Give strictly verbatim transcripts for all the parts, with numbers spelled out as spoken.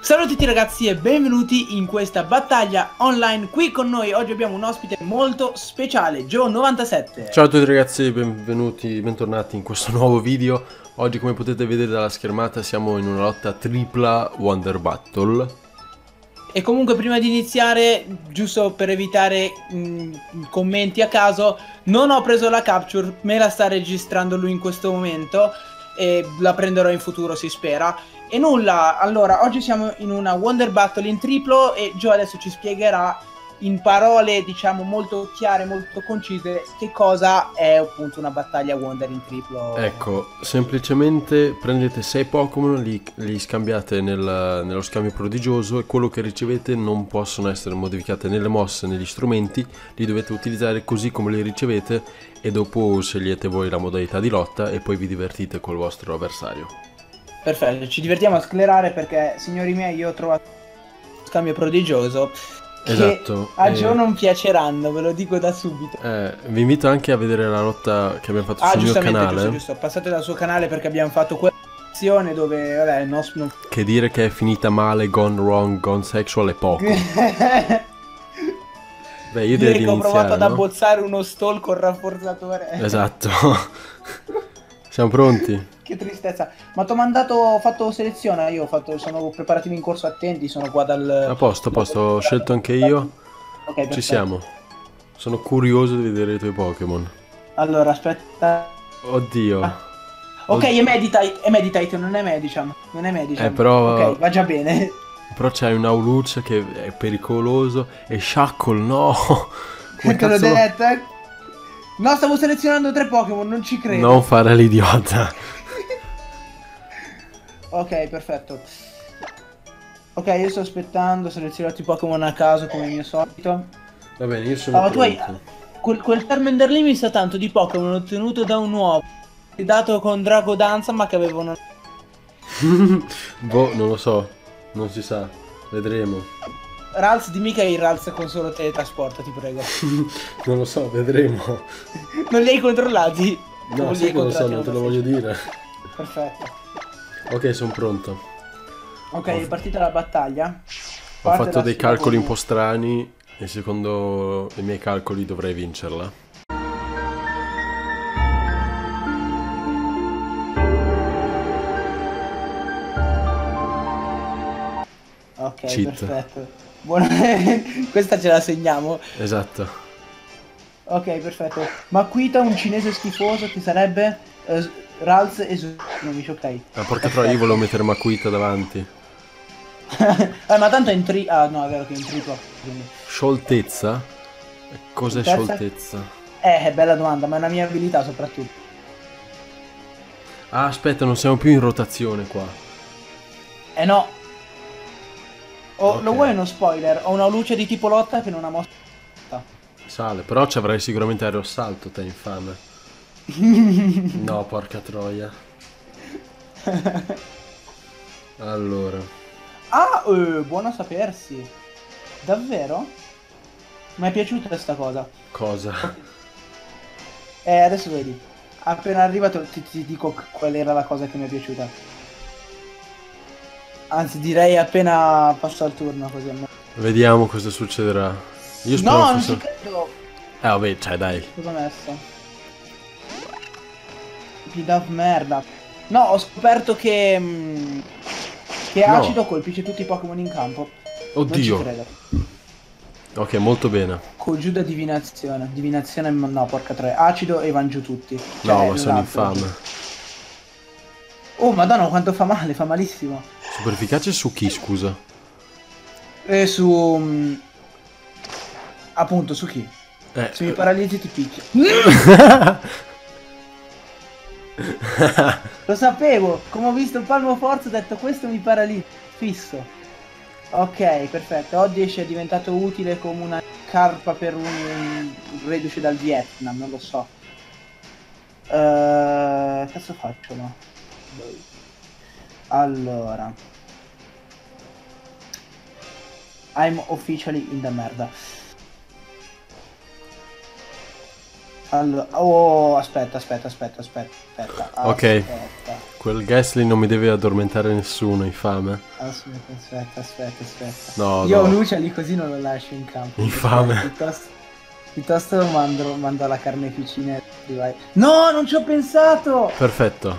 Salve a tutti ragazzi e benvenuti in questa battaglia online. Qui con noi oggi abbiamo un ospite molto speciale, Gio novantasette. Ciao a tutti ragazzi, benvenuti, bentornati in questo nuovo video. Oggi, come potete vedere dalla schermata, siamo in una lotta tripla Wonder Battle. E comunque, prima di iniziare, giusto per evitare mh, commenti a caso, non ho preso la capture, me la sta registrando lui in questo momento e la prenderò in futuro, si spera. E nulla, allora, oggi siamo in una Wonder Battle in triplo e Gio adesso ci spiegherà in parole, diciamo, molto chiare, molto concise, che cosa è appunto una battaglia Wonder in triplo. Ecco, semplicemente prendete sei Pokémon, li, li scambiate nel, nello scambio prodigioso e quello che ricevete non possono essere modificate nelle mosse, negli strumenti, li dovete utilizzare così come li ricevete e dopo scegliete voi la modalità di lotta e poi vi divertite col vostro avversario. Perfetto, ci divertiamo a sclerare perché, signori miei, io ho trovato lo scambio prodigioso. Che esatto, a Gio eh... non piaceranno, ve lo dico da subito. Eh, vi invito anche a vedere la lotta che abbiamo fatto ah, sul mio canale. Giusto, giusto. Passate dal suo canale perché abbiamo fatto quella azione dove, vabbè, no, non... Che dire che è finita male, gone wrong, gone sexual è poco. Beh, io direi che ho provato no? ad abbozzare uno stall con rafforzatore. Esatto. Siamo pronti? Che tristezza. Ma ti ho mandato, ho fatto selezione, io ho fatto, sono preparativi in corso attenti, sono qua dal... A posto, a posto, ho scelto anche io. Ok, perfetto. Ci siamo. Sono curioso di vedere i tuoi Pokémon. Allora, aspetta. Oddio. Ah. Ok, Odd... è Meditite, è Meditite, non è Medicham. Non è Medicham. Eh, però... Ok, va già bene. Però c'hai un Hawlucha che è pericoloso e Shackle, no! Come te l'ho detto, eh? No, stavo selezionando tre Pokémon, non ci credo. Non fare l'idiota. Ok, perfetto. Ok, io sto aspettando, ho selezionato i Pokémon a caso come il mio solito. Va bene, io sono... Ah, ma tu hai... Quel, quel Charmander lì mi sa tanto di Pokémon ottenuto da un uovo. Dato con Drago Danza, ma che avevano... Boh, non lo so. Non si sa. Vedremo. Ralts, dimmi che hai il Ralts con solo teletrasporto, ti prego. Non lo so, vedremo. Non li hai controllati? No, sì, non lo so, non te lo voglio dire. Perfetto. Ok, sono pronto. Ok, è partita la battaglia. Ho fatto dei calcoli un po' strani e secondo i miei calcoli dovrei vincerla. Ok, cheat. Perfetto. Buona... Questa ce la segniamo. Esatto. Ok, perfetto. Maquita, un cinese schifoso, che sarebbe uh, Ralts e Zunovic, ok. Ma porca troia, io volevo mettere Maquita davanti. Ah, ma tanto è in tri... Ah, no, è vero che è in triplo. Quindi... Scioltezza? Cos'è scioltezza? Eh, bella domanda, ma è una mia abilità soprattutto. Ah, aspetta, non siamo più in rotazione qua. Eh no. Oh, okay. Lo vuoi uno spoiler? Ho una luce di tipo lotta che non ha mossa. Sale, però ci avrai sicuramente aerosalto, te infame. No, porca troia. Allora. Ah, eh, buono a sapersi. Davvero? Mi è piaciuta questa cosa. Cosa? Eh, adesso vedi. Appena arrivato ti, ti dico qual era la cosa che mi è piaciuta. Anzi, direi appena passa il turno, così almeno. Vediamo cosa succederà. Io spero. No, non ci credo. Eh vabbè, cioè dai. Cosa ho messo? Pidaf merda. No, ho scoperto che... Mh, che no. Acido colpisce tutti i Pokémon in campo. Oddio. Non ci credo. Ok, molto bene. Con giù da divinazione. Divinazione, no, porca tre. Acido e van giù tutti. Cioè, no, ma sono infame. Oh madonna, quanto fa male, fa malissimo. Super efficace su chi, scusa? E su... Um, appunto, su chi? Eh, Se eh. mi paralizzi ti picchio. Lo sapevo, come ho visto il palmo forza ho detto questo mi paralizza, fisso. Ok, perfetto, Oddish è diventato utile come una carpa per un, un reduce dal Vietnam, non lo so. Uh, cazzo faccio, no? Allora, I'm officially in the merda. Allora, oh, aspetta, aspetta, aspetta, aspetta, aspetta. Ok, aspetta. Quel Gastly non mi deve addormentare nessuno, infame. Aspetta, aspetta, aspetta, aspetta. No, Io no. Lucia lì così non lo lascio in campo. Infame. Piuttosto, piuttosto mando, mando alla carneficina. No, non ci ho pensato! Perfetto.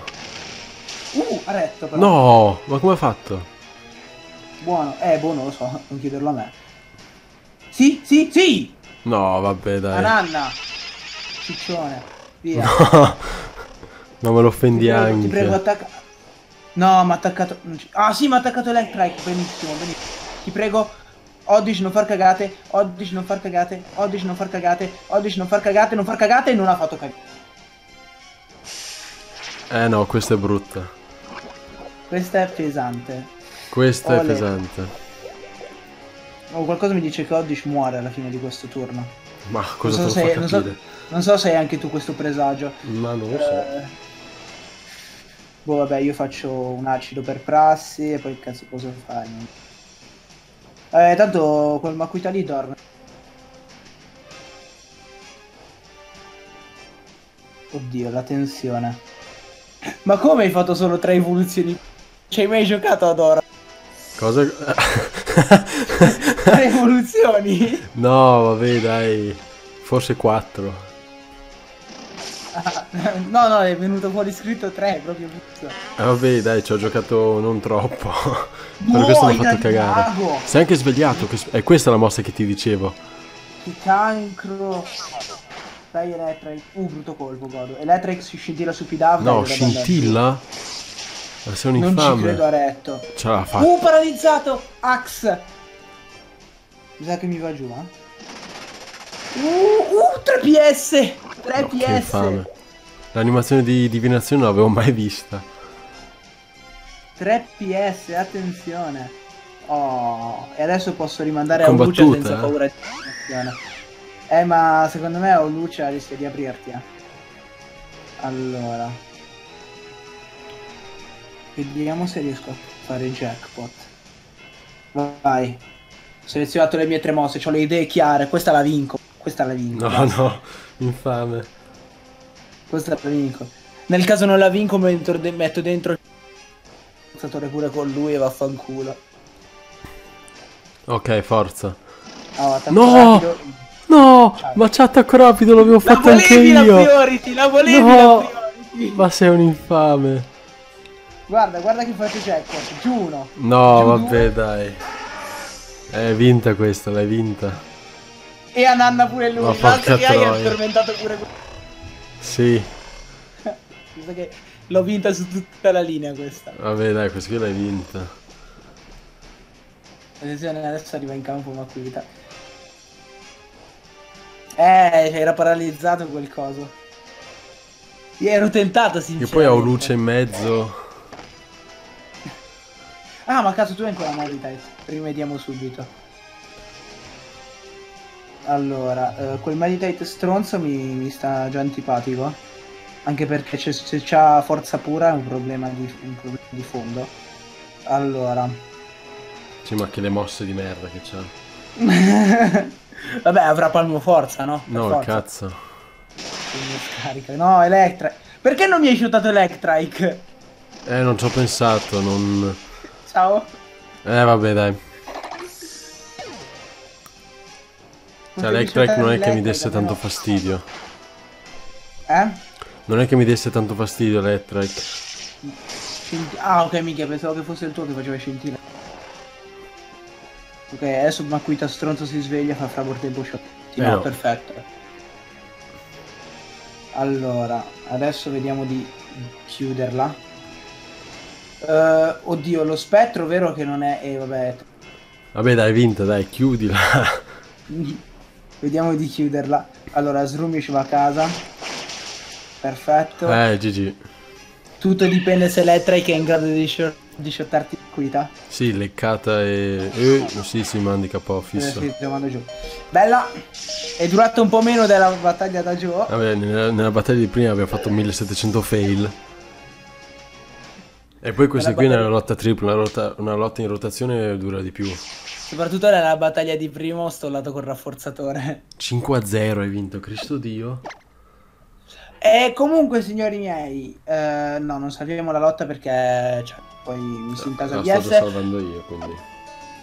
Uh, ha retto però. No, ma come ha fatto? Buono, eh, buono, lo so, non chiederlo a me. Sì, sì, sì! No, vabbè, dai. Ananna! Ciccione, via. No, non me lo offendi anche. Ti prego, attacca. No, mi ha attaccato. Ah, sì, mi ha attaccato Electrike. Benissimo, benissimo. Ti prego, Oddish, non far cagate. Oddish, non far cagate. Oddish, non far cagate. Oddish, non far cagate. Non far cagate. E non ha fatto cagare. Eh, no, questa è brutta. Questa è pesante. Questa Olè. è pesante. Oh, qualcosa mi dice che Oddish muore alla fine di questo turno. Ma cosa non so te lo se, fa capire? Non so... Non so se hai anche tu questo presagio. Ma non lo so. Eh, boh, vabbè, io faccio un acido per prassi e poi cazzo cosa fare? Eh, tanto quel Maquita lì dorme. Oddio, la tensione. Ma come hai fatto solo tre evoluzioni? Ci hai mai giocato ad ora? Cosa? Tre evoluzioni? No, vabbè, dai. Forse quattro. No, no, è venuto fuori scritto tre, proprio. Ah, vabbè, dai, ci ho giocato non troppo. No, per questo mi ha fatto cagare. Drago. Sei anche svegliato. Che... Eh, questa è la mossa che ti dicevo. Che cancro. Dai, Electrike. Uh, brutto colpo, godo. Electrike si scintilla su Pidav. No, scintilla? Ma sei un infame. Non ci credo, a retto. Ce l'ha fatta. Uh, paralizzato. Axe. Mi sa che mi va giù, eh? Uh, uh, tre P S! tre no, P S! L'animazione di divinazione non l'avevo mai vista. tre P S, attenzione. Oh, e adesso posso rimandare Combattuta, a Hawlucha senza eh? paura di divinazione. Eh, ma secondo me Hawlucha rischia di aprirti. Eh. Allora. Vediamo se riesco a fare il jackpot. Vai. Ho selezionato le mie tre mosse, ho le idee chiare, questa la vinco. Questa la vinco. No, no, infame. Questa la vinco. Nel caso non la vinco, metto dentro il forzatore pure con lui e vaffanculo. Ok, forza. Oh, no! Rapido. No! Ciao. Ma c'è attacco rapido, l'avevo fatto anche io. La priority, la volevi no. la priority. Ma sei un infame. Guarda, guarda che faccio jackpot. Giù uno. No, Giù vabbè, due. dai. È vinta questa, l'hai vinta. E a Nanna pure lui, l'altro che hai è tormentato pure quello. Sì. L'ho vinta su tutta la linea questa. Vabbè dai, questa qui l'hai vinta. Attenzione, adesso arriva in campo Maquita. Eh, era paralizzato quel coso. Io ero tentato sinceramente. Che poi ho luce in mezzo. Ah, ma cazzo tu hai ancora Medicham. Rimediamo subito. Allora, eh, quel Meditate stronzo mi, mi sta già antipatico. Anche perché se c'ha forza pura è un problema di, un problema di fondo. Allora. Sì, ma che le mosse di merda che c'ha. Vabbè, avrà palmo forza, no? Per no, forza. cazzo. No, Electrike. Perché non mi hai shootato Electrike? Eh, non ci ho pensato, non... Ciao. Eh, vabbè, dai. Cioè, Electrike non è che mi desse tanto fastidio. Eh? Non è che mi desse tanto fastidio Electrike. Ah, ok, minchia, pensavo che fosse il tuo che faceva scintilla. Ok, adesso Maquita stronzo si sveglia, fa fragor tempo shot. Sì, eh no, no, perfetto. Allora, adesso vediamo di chiuderla. Uh, oddio, lo spettro, vero che non è... Eh, vabbè. Vabbè, dai, vinta, dai, chiudila. Vediamo di chiuderla. Allora, Srumish va a casa. Perfetto. Eh, G G. Tutto dipende se Electrike è in grado di, di shottarti Maquita. Sì, leccata e... Eh, sì, sì, mandica po' fisso. Eh, sì, giù. Bella. È durata un po' meno della battaglia da giù. Vabbè, nella, nella battaglia di prima abbiamo fatto millesettecento fail. E poi questa qui è una lotta tripla, una lotta, una lotta in rotazione dura di più. Soprattutto nella battaglia di primo ho stollato col rafforzatore. cinque a zero hai vinto, Cristo Dio. E comunque, signori miei, eh, no, non salviamo la lotta perché cioè, poi mi si intasa di essere. La sto salvando io, quindi.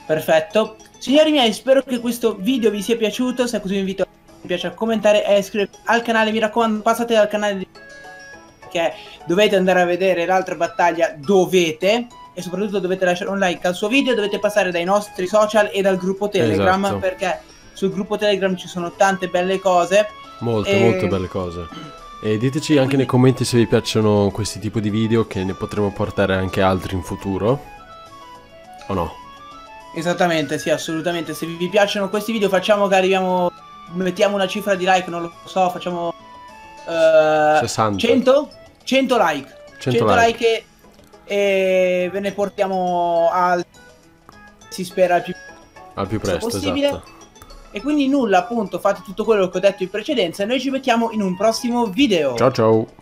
Perfetto. Signori miei, spero che questo video vi sia piaciuto. Se è così vi invito a, mi piace, a commentare e iscrivervi al canale. Mi raccomando, passate al canale di... perché dovete andare a vedere l'altra battaglia, dovete, e soprattutto dovete lasciare un like al suo video, dovete passare dai nostri social e dal gruppo Telegram, esatto, perché sul gruppo Telegram ci sono tante belle cose, molte e... molte belle cose, e diteci anche nei commenti se vi piacciono questi tipi di video, che ne potremo portare anche altri in futuro o no. Esattamente, sì, assolutamente, se vi piacciono questi video facciamo che arriviamo, mettiamo una cifra di like, non lo so, facciamo uh, cento cento like, cento like e, e ve ne portiamo al, si spera, al più, al più presto possibile, esatto. E quindi nulla, appunto, fate tutto quello che ho detto in precedenza e noi ci mettiamo in un prossimo video. Ciao ciao.